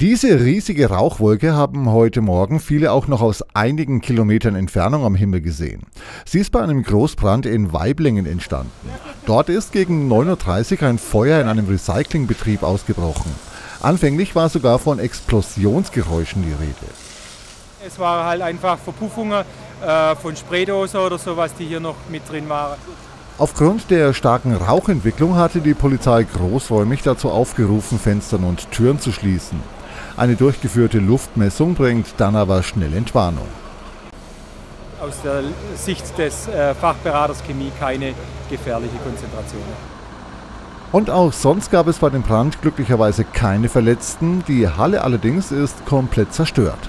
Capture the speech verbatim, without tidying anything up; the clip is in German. Diese riesige Rauchwolke haben heute Morgen viele auch noch aus einigen Kilometern Entfernung am Himmel gesehen. Sie ist bei einem Großbrand in Waiblingen entstanden. Dort ist gegen neun Uhr dreißig ein Feuer in einem Recyclingbetrieb ausgebrochen. Anfänglich war sogar von Explosionsgeräuschen die Rede. Es waren halt einfach Verpuffungen äh, von Spraydosen oder sowas, die hier noch mit drin waren. Aufgrund der starken Rauchentwicklung hatte die Polizei großräumig dazu aufgerufen, Fenstern und Türen zu schließen. Eine durchgeführte Luftmessung bringt dann aber schnell Entwarnung. Aus der Sicht des äh, Fachberaters Chemie keine gefährliche Konzentration. Und auch sonst gab es bei dem Brand glücklicherweise keine Verletzten. Die Halle allerdings ist komplett zerstört.